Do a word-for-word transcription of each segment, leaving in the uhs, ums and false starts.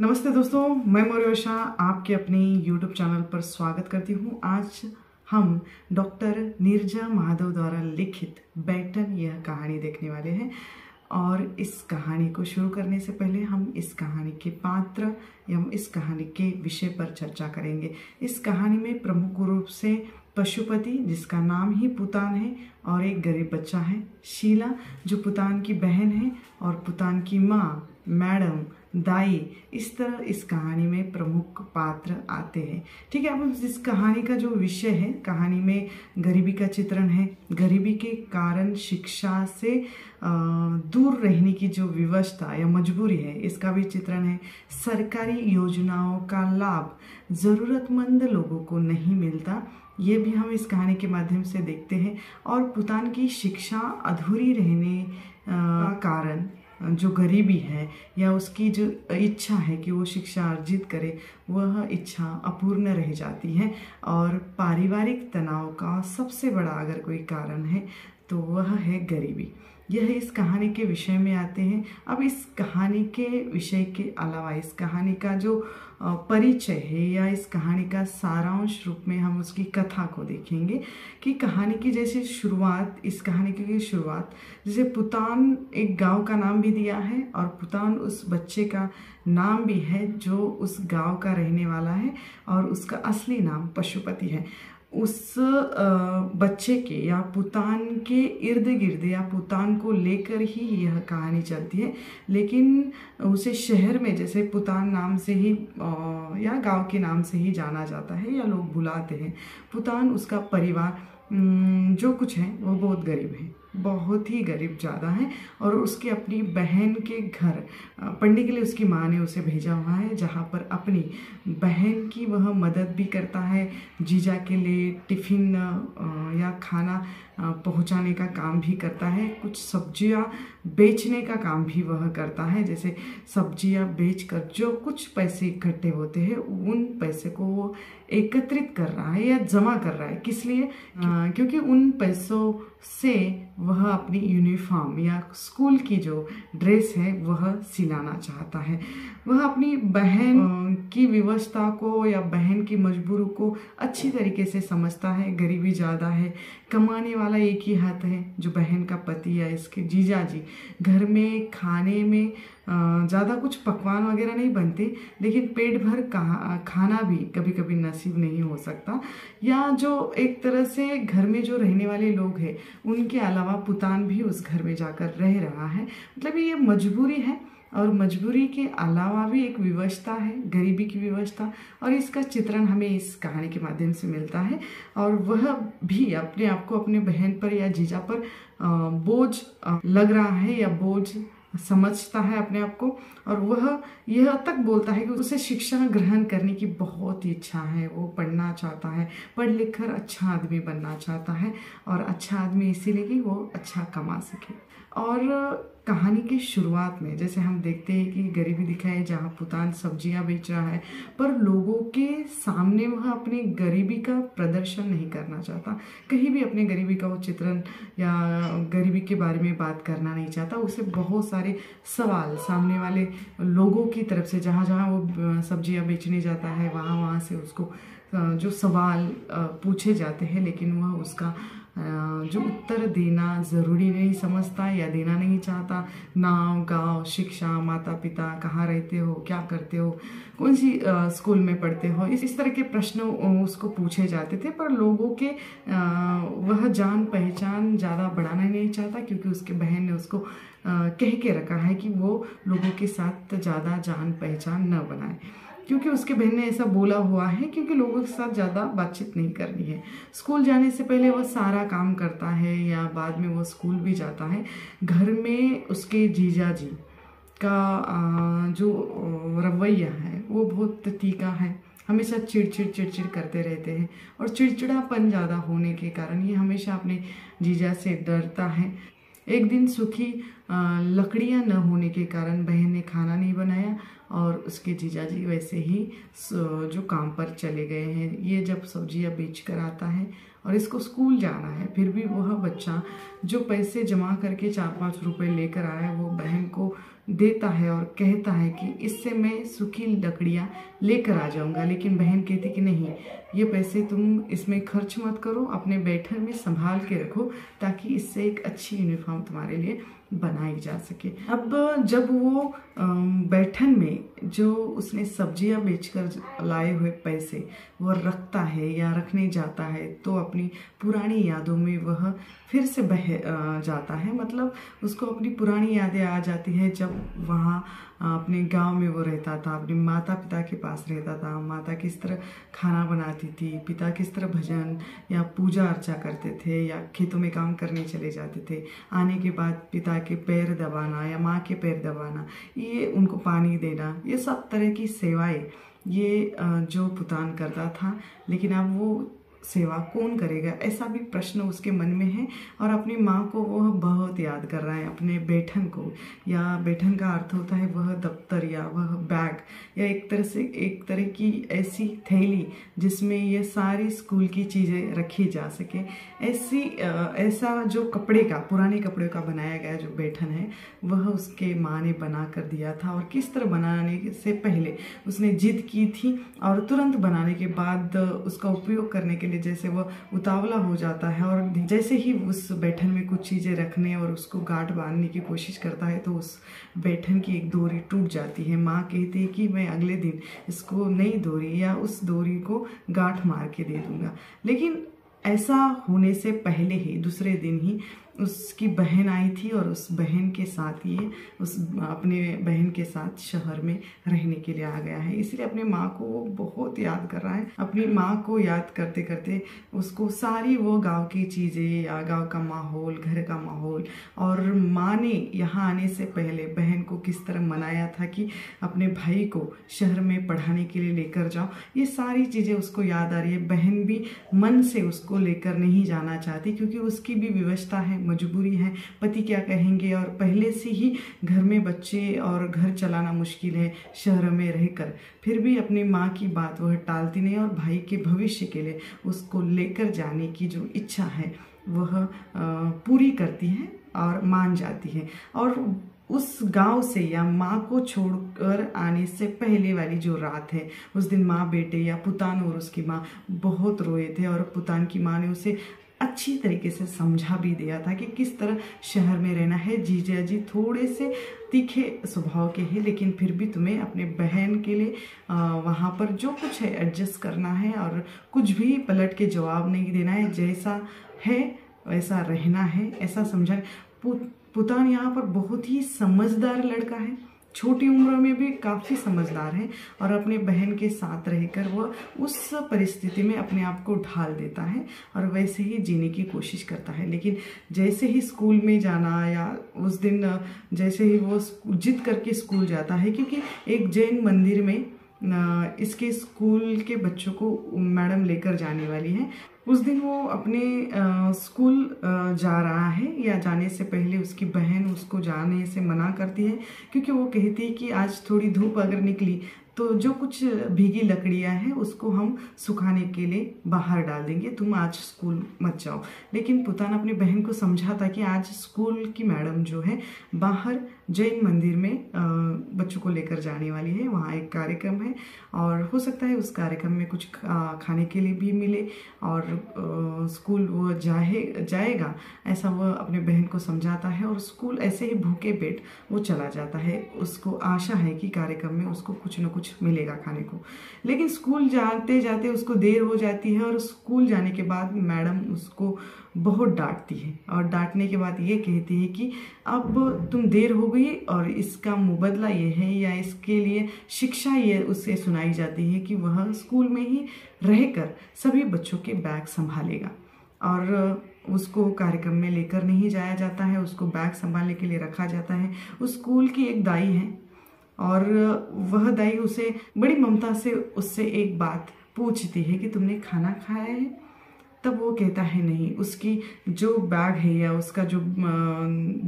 नमस्ते दोस्तों, मैं मयूरशा आपके अपने यूट्यूब चैनल पर स्वागत करती हूँ। आज हम डॉ नीरजा माधव द्वारा लिखित बैटन यह कहानी देखने वाले हैं और इस कहानी को शुरू करने से पहले हम इस कहानी के पात्र या हम इस कहानी के विषय पर चर्चा करेंगे। इस कहानी में प्रमुख रूप से पशुपति, जिसका नाम ही पुतान है, और एक गरीब बच्चा है शीला, जो पुतान की बहन है, और पुतान की माँ, मैडम, दाई, इस तरह इस कहानी में प्रमुख पात्र आते हैं। ठीक है, अब इस कहानी का जो विषय है, कहानी में गरीबी का चित्रण है। गरीबी के कारण शिक्षा से दूर रहने की जो विवशता या मजबूरी है, इसका भी चित्रण है। सरकारी योजनाओं का लाभ ज़रूरतमंद लोगों को नहीं मिलता, ये भी हम इस कहानी के माध्यम से देखते हैं। और पुतान की शिक्षा अधूरी रहने का कारण जो गरीबी है या उसकी जो इच्छा है कि वो शिक्षा अर्जित करे, वह इच्छा अपूर्ण रह जाती है। और पारिवारिक तनाव का सबसे बड़ा अगर कोई कारण है तो वह है गरीबी। यह इस कहानी के विषय में आते हैं। अब इस कहानी के विषय के अलावा इस कहानी का जो परिचय है या इस कहानी का सारांश रूप में हम उसकी कथा को देखेंगे कि कहानी की जैसे शुरुआत, इस कहानी की शुरुआत जैसे पुतान एक गांव का नाम भी दिया है और पुतान उस बच्चे का नाम भी है जो उस गांव का रहने वाला है और उसका असली नाम पशुपति है। उस बच्चे के या पुतान के इर्द गिर्द या पुतान को लेकर ही यह कहानी चलती है, लेकिन उसे शहर में जैसे पुतान नाम से ही या गांव के नाम से ही जाना जाता है या लोग बुलाते हैं। पुतान, उसका परिवार जो कुछ है वो बहुत गरीब है, बहुत ही गरीब ज़्यादा है। और उसकी अपनी बहन के घर पढ़ने के लिए उसकी माँ ने उसे भेजा हुआ है, जहाँ पर अपनी बहन की वह मदद भी करता है, जीजा के लिए टिफ़िन या खाना पहुँचाने का काम भी करता है, कुछ सब्जियाँ बेचने का काम भी वह करता है। जैसे सब्जियाँ बेचकर जो कुछ पैसे इकट्ठे होते हैं उन पैसे को वो एकत्रित कर रहा है या जमा कर रहा है। किस लिए? क्योंकि उन पैसों से वह अपनी यूनिफॉर्म या स्कूल की जो ड्रेस है वह सिलाना चाहता है। वह अपनी बहन की विवशता को या बहन की मजबूरी को अच्छी तरीके से समझता है। गरीबी ज़्यादा है, कमाने वाला एक ही हाथ है जो बहन का पति या इसके जीजा जी। घर में खाने में ज़्यादा कुछ पकवान वगैरह नहीं बनते, लेकिन पेट भर का खाना भी कभी कभी नसीब नहीं हो सकता। या जो एक तरह से घर में जो रहने वाले लोग हैं उनके अलावा पुतान भी उस घर में जाकर रह रहा है। मतलब ये मजबूरी है और मजबूरी के अलावा भी एक विवशता है, गरीबी की विवशता, और इसका चित्रण हमें इस कहानी के माध्यम से मिलता है। और वह भी अपने आप को अपने बहन पर या जीजा पर बोझ लग रहा है या बोझ समझता है अपने आप को। और वह यह तक बोलता है कि उसे शिक्षा ग्रहण करने की बहुत इच्छा है, वो पढ़ना चाहता है, पढ़ लिख कर अच्छा आदमी बनना चाहता है, और अच्छा आदमी इसीलिए कि वो अच्छा कमा सके। और कहानी की शुरुआत में जैसे हम देखते हैं कि गरीबी दिखाई है, जहाँ पुतान सब्जियाँ बेच रहा है, पर लोगों के सामने वह अपनी गरीबी का प्रदर्शन नहीं करना चाहता, कहीं भी अपने गरीबी का वो चित्रण या गरीबी के बारे में बात करना नहीं चाहता। उसे बहुत सारे सवाल सामने वाले लोगों की तरफ से, जहाँ जहाँ वो सब्जियाँ बेचने जाता है वहाँ वहाँ से उसको जो सवाल पूछे जाते हैं, लेकिन वह उसका जो उत्तर देना ज़रूरी नहीं समझता या देना नहीं चाहता। नाम, गांव, शिक्षा, माता पिता, कहाँ रहते हो, क्या करते हो, कौन सी स्कूल में पढ़ते हो, इस इस तरह के प्रश्न उसको पूछे जाते थे। पर लोगों के वह जान पहचान ज़्यादा बढ़ाना नहीं चाहता, क्योंकि उसके बहन ने उसको कह के रखा है कि वो लोगों के साथ ज़्यादा जान पहचान न बनाए, क्योंकि उसके बहन ने ऐसा बोला हुआ है, क्योंकि लोगों के साथ ज़्यादा बातचीत नहीं करनी है। स्कूल जाने से पहले वह सारा काम करता है या बाद में वो स्कूल भी जाता है। घर में उसके जीजा जी का जो रवैया है वो बहुत तीखा है, हमेशा चिड़चिड़ चिड़चिड़ करते रहते हैं, और चिड़चिड़ापन ज़्यादा होने के कारण ये हमेशा अपने जीजा से डरता है। एक दिन सूखी लकड़ियाँ न होने के कारण बहन ने खाना नहीं बनाया और उसके जीजा जी वैसे ही जो काम पर चले गए हैं। ये जब सब्जियाँ बेच कर आता है और इसको स्कूल जाना है, फिर भी वह बच्चा जो पैसे जमा करके चार पाँच रुपए लेकर आया, वो बहन को देता है और कहता है कि इससे मैं सूखी लकड़ियाँ लेकर आ जाऊँगा, लेकिन बहन कहती कि नहीं, ये पैसे तुम इसमें खर्च मत करो, अपने बैठन में संभाल के रखो ताकि इससे एक अच्छी यूनिफॉर्म तुम्हारे लिए बनाई जा सके। अब जब वो बैठन में जो उसने सब्जियां बेचकर लाए हुए पैसे वो रखता है या रखने जाता है तो अपनी पुरानी यादों में वह फिर से बह जाता है, मतलब उसको अपनी पुरानी यादें आ जाती है जब वहाँ अपने गांव में वो रहता था, अपने माता पिता के पास रहता था। माता किस तरह खाना बनाती थी, पिता किस तरह भजन या पूजा अर्चा करते थे या खेतों में काम करने चले जाते थे। आने के बाद पिता के पैर दबाना या माँ के पैर दबाना, ये उनको पानी देना, ये सब तरह की सेवाएं ये जो पुतान करता था, लेकिन अब वो सेवा कौन करेगा ऐसा भी प्रश्न उसके मन में है। और अपनी माँ को वह बहुत याद कर रहा है, अपने बैठन को, या बैठन का अर्थ होता है वह दफ्तर या वह बैग या एक तरह से एक तरह की ऐसी थैली जिसमें ये सारी स्कूल की चीज़ें रखी जा सके। ऐसी ऐसा जो कपड़े का, पुराने कपड़े का बनाया गया जो बैठन है वह उसके माँ ने बना कर दिया था, और किस तरह बनाने से पहले उसने जिद की थी और तुरंत बनाने के बाद उसका उपयोग करने के लिए जैसे वह उतावला हो जाता है, और जैसे ही उस बैठन में कुछ चीज़ें रखने और उसको गांठ बांधने की कोशिश करता है तो उस बैठन की एक डोरी टूट जाती है। माँ कहती है कि मैं अगले दिन इसको नई डोरी या उस डोरी को गांठ मार के दे दूँगा, लेकिन ऐसा होने से पहले ही दूसरे दिन ही उसकी बहन आई थी और उस बहन के साथ ये उस अपने बहन के साथ शहर में रहने के लिए आ गया है। इसलिए अपने माँ को वो बहुत याद कर रहा है। अपनी माँ को याद करते करते उसको सारी वो गांव की चीज़ें या गांव का माहौल, घर का माहौल, और माँ ने यहाँ आने से पहले बहन को किस तरह मनाया था कि अपने भाई को शहर में पढ़ाने के लिए लेकर जाओ, ये सारी चीज़ें उसको याद आ रही है। बहन भी मन से उसको लेकर नहीं जाना चाहती क्योंकि उसकी भी विवशता है, मजबूरी है, पति क्या कहेंगे, और पहले से ही घर में बच्चे और घर चलाना मुश्किल है शहर में रहकर। फिर भी अपनी माँ की बात वह टालती नहीं और भाई के भविष्य के लिए उसको लेकर जाने की जो इच्छा है वह पूरी करती है और मान जाती है। और उस गांव से या माँ को छोड़कर आने से पहले वाली जो रात है, उस दिन माँ बेटे या पुतान और उसकी माँ बहुत रोए थे, और पुतान की माँ ने उसे अच्छी तरीके से समझा भी दिया था कि किस तरह शहर में रहना है। जीजा जी थोड़े से तीखे स्वभाव के हैं, लेकिन फिर भी तुम्हें अपने बहन के लिए वहाँ पर जो कुछ है एडजस्ट करना है और कुछ भी पलट के जवाब नहीं देना है, जैसा है वैसा रहना है, ऐसा समझा। पुतान यहाँ पर बहुत ही समझदार लड़का है, छोटी उम्र में भी काफ़ी समझदार है, और अपने बहन के साथ रहकर वह उस परिस्थिति में अपने आप को ढाल देता है और वैसे ही जीने की कोशिश करता है। लेकिन जैसे ही स्कूल में जाना या उस दिन जैसे ही वो जिद करके स्कूल जाता है, क्योंकि एक जैन मंदिर में इसके स्कूल के बच्चों को मैडम लेकर जाने वाली है, उस दिन वो अपने आ, स्कूल आ, जा रहा है या जाने से पहले उसकी बहन उसको जाने से मना करती है क्योंकि वो कहती है कि आज थोड़ी धूप अगर निकली तो जो कुछ भीगी लकड़ियां हैं उसको हम सुखाने के लिए बाहर डाल देंगे, तुम आज स्कूल मत जाओ। लेकिन पुतान अपनी बहन को समझाता कि आज स्कूल की मैडम जो है बाहर जैन मंदिर में बच्चों को लेकर जाने वाली है, वहाँ एक कार्यक्रम है और हो सकता है उस कार्यक्रम में कुछ खाने के लिए भी मिले और स्कूल वो जाए जाएगा ऐसा वह अपने बहन को समझाता है। और स्कूल ऐसे ही भूखे पेट वो चला जाता है, उसको आशा है कि कार्यक्रम में उसको कुछ न कुछ मिलेगा खाने को। लेकिन स्कूल जाते जाते उसको देर हो जाती है और स्कूल जाने के बाद मैडम उसको बहुत डांटती है, और डांटने के बाद ये कहती है कि अब तुम देर हो गई और इसका मुबदला ये है या इसके लिए शिक्षा ये उससे सुनाई जाती है कि वह स्कूल में ही रहकर सभी बच्चों के बैग संभालेगा, और उसको कार्यक्रम में लेकर नहीं जाया जाता है, उसको बैग संभालने के लिए रखा जाता है। उस स्कूल की एक दाई है और वह दाई उसे बड़ी ममता से उससे एक बात पूछती है कि तुमने खाना खाया है, तब वो कहता है नहीं। उसकी जो बैग है या उसका जो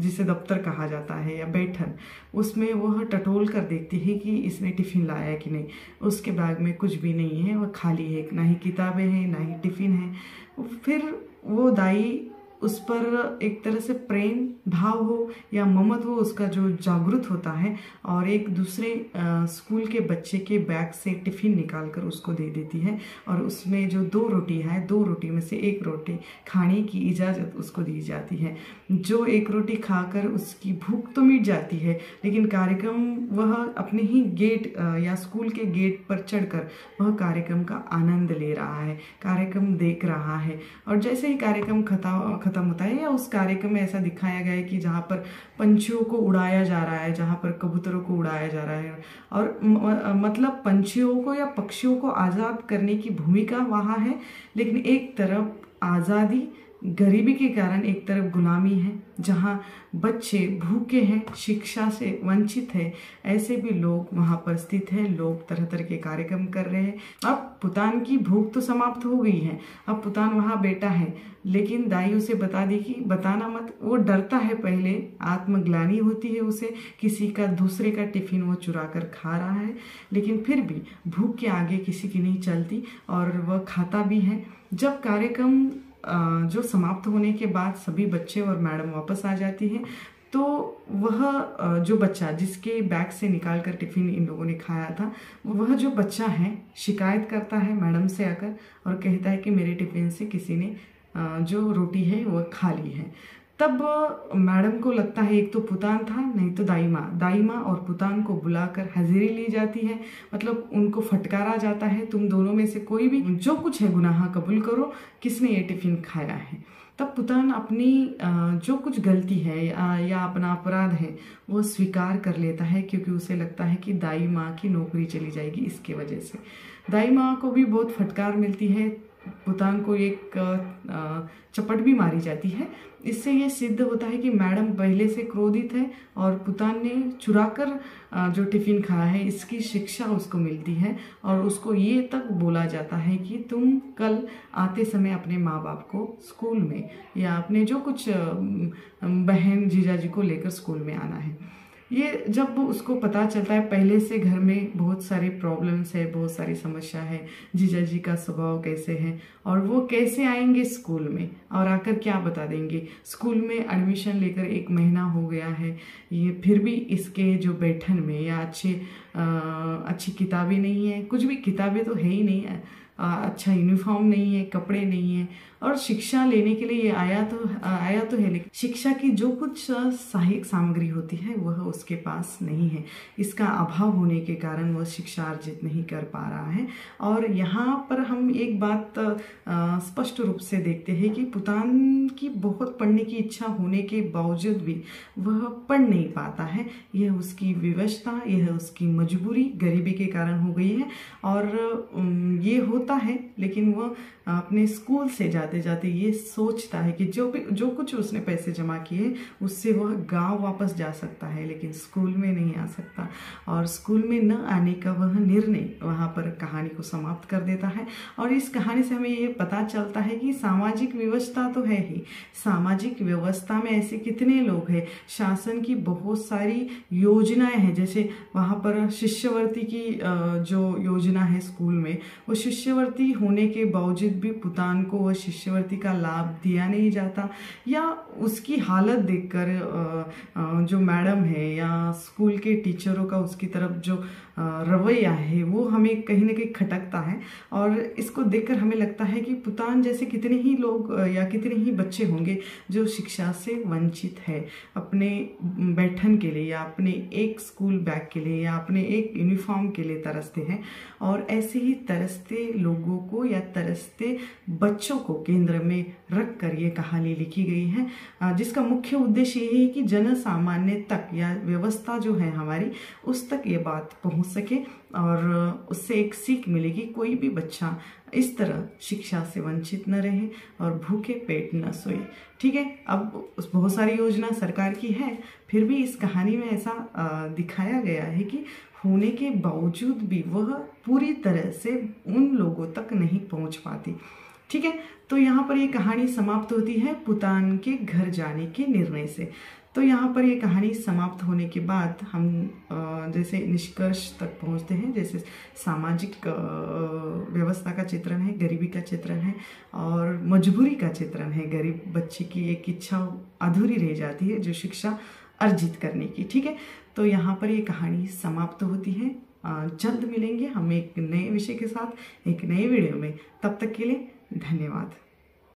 जिसे दफ्तर कहा जाता है या बैठन, उसमें वह टटोल कर देखती है कि इसने टिफ़िन लाया कि नहीं, उसके बैग में कुछ भी नहीं है, वह खाली है, ना ही किताबें हैं ना ही टिफ़िन है। फिर वो दाई उस पर एक तरह से प्रेम भाव हो या ममत्व हो उसका जो जागृत होता है, और एक दूसरे स्कूल के बच्चे के बैग से टिफ़िन निकाल कर उसको दे देती है और उसमें जो दो रोटी है, दो रोटी में से एक रोटी खाने की इजाज़त उसको दी जाती है। जो एक रोटी खाकर उसकी भूख तो मिट जाती है, लेकिन कार्यक्रम वह अपने ही गेट या स्कूल के गेट पर चढ़कर वह कार्यक्रम का आनंद ले रहा है, कार्यक्रम देख रहा है। और जैसे ही कार्यक्रम खत्म खत्म होता है, या उस कार्यक्रम में ऐसा दिखाया गया है कि जहाँ पर पंछियों को उड़ाया जा रहा है, जहाँ पर कबूतरों को उड़ाया जा रहा है, और मतलब पंछियों को या पक्षियों को आज़ाद करने की भूमिका वहाँ है, लेकिन एक तरफ आज़ादी गरीबी के कारण एक तरफ गुलामी है, जहाँ बच्चे भूखे हैं, शिक्षा से वंचित है, ऐसे भी लोग वहाँ पर स्थित हैं। लोग तरह तरह के कार्यक्रम कर रहे हैं। अब पुतान की भूख तो समाप्त हो गई है, अब पुतान वहाँ बैठा है, लेकिन दाई उसे बता दी कि बताना मत। वो डरता है, पहले आत्मग्लानि होती है उसे, किसी का दूसरे का टिफ़िन वो चुरा कर खा रहा है, लेकिन फिर भी भूख के आगे किसी की नहीं चलती और वह खाता भी है। जब कार्यक्रम जो समाप्त होने के बाद सभी बच्चे और मैडम वापस आ जाती हैं, तो वह जो बच्चा जिसके बैग से निकाल कर टिफ़िन इन लोगों ने खाया था, वह जो बच्चा है शिकायत करता है मैडम से आकर और कहता है कि मेरे टिफ़िन से किसी ने जो रोटी है वह खा ली है। तब मैडम को लगता है एक तो पुतान था, नहीं तो दाई माँ, दाई माँ और पुतान को बुलाकर हाजिरी ली जाती है, मतलब उनको फटकारा जाता है, तुम दोनों में से कोई भी जो कुछ है गुनाह कबूल करो, किसने ये टिफ़िन खाया है। तब पुतान अपनी जो कुछ गलती है या अपना अपराध है वो स्वीकार कर लेता है, क्योंकि उसे लगता है कि दाई माँ की नौकरी चली जाएगी इसके वजह से। दाई माँ को भी बहुत फटकार मिलती है, पुतान को एक चपट भी मारी जाती है। इससे ये सिद्ध होता है कि मैडम पहले से क्रोधित है और पुतान ने चुरा कर जो टिफ़िन खाया है इसकी शिक्षा उसको मिलती है, और उसको ये तक बोला जाता है कि तुम कल आते समय अपने माँ बाप को स्कूल में या अपने जो कुछ बहन जीजा जी को लेकर स्कूल में आना है। ये जब उसको पता चलता है, पहले से घर में बहुत सारे प्रॉब्लम्स है, बहुत सारी समस्या है, जीजा जी का स्वभाव कैसे है और वो कैसे आएंगे स्कूल में और आकर क्या बता देंगे। स्कूल में एडमिशन लेकर एक महीना हो गया है, ये फिर भी इसके जो बैठन में या अच्छे आ, अच्छी किताबें नहीं है, कुछ भी किताबें तो है ही नहीं है, अच्छा यूनिफॉर्म नहीं है, कपड़े नहीं है, और शिक्षा लेने के लिए ये आया तो आया तो है, लेकिन शिक्षा की जो कुछ सहायक सामग्री होती है वह उसके पास नहीं है। इसका अभाव होने के कारण वह शिक्षा अर्जित नहीं कर पा रहा है। और यहाँ पर हम एक बात स्पष्ट रूप से देखते हैं कि पुतान की बहुत पढ़ने की इच्छा होने के बावजूद भी वह पढ़ नहीं पाता है। यह उसकी विवशता, यह उसकी मजबूरी, गरीबी के कारण हो गई है, और ये होता है, लेकिन वह अपने स्कूल से जाते जाते ये सोचता है कि जो भी जो कुछ उसने पैसे जमा किए उससे वह गांव वापस जा सकता है, लेकिन स्कूल में नहीं आ सकता। और स्कूल में न आने का वह निर्णय वहाँ पर कहानी को समाप्त कर देता है। और इस कहानी से हमें ये पता चलता है कि सामाजिक व्यवस्था तो है ही, सामाजिक व्यवस्था में ऐसे कितने लोग हैं, शासन की बहुत सारी योजनाएँ हैं, जैसे वहाँ पर शिष्यवृत्ति की जो योजना है स्कूल में, वो शिष्यवृत्ति होने के बावजूद भी पुतान को वह शिष्यवृत्ति का लाभ दिया नहीं जाता, या उसकी हालत देखकर जो मैडम है या स्कूल के टीचरों का उसकी तरफ जो रवैया है वो हमें कहीं ना कहीं खटकता है। और इसको देखकर हमें लगता है कि पुतान जैसे कितने ही लोग या कितने ही बच्चे होंगे जो शिक्षा से वंचित है, अपने बैठन के लिए या अपने एक स्कूल बैग के लिए या अपने एक यूनिफॉर्म के लिए तरसते हैं। और ऐसे ही तरसते लोगों को या तरसते बच्चों को केंद्र में रख कर ये कहानी लिखी गई है, जिसका मुख्य उद्देश्य ये है कि जन सामान्य तक या व्यवस्था जो है हमारी उस तक ये बात पहुंच सके और उससे एक सीख मिलेगी, कोई भी बच्चा इस तरह शिक्षा से वंचित न रहे और भूखे पेट न सोए। ठीक है, अब बहुत सारी योजना सरकार की है, फिर भी इस कहानी में ऐसा दिखाया गया है कि होने के बावजूद भी वह पूरी तरह से उन लोगों तक नहीं पहुंच पाती। ठीक है, तो यहाँ पर ये कहानी समाप्त होती है पुतान के घर जाने के निर्णय से। तो यहाँ पर ये कहानी समाप्त होने के बाद हम जैसे निष्कर्ष तक पहुँचते हैं, जैसे सामाजिक व्यवस्था का चित्रण है, गरीबी का चित्रण है और मजबूरी का चित्रण है। गरीब बच्चे की एक इच्छा अधूरी रह जाती है जो शिक्षा अर्जित करने की, ठीक है। तो यहाँ पर ये कहानी समाप्त होती है। जल्द मिलेंगे हम एक नए विषय के साथ एक नए वीडियो में, तब तक के लिए धन्यवाद।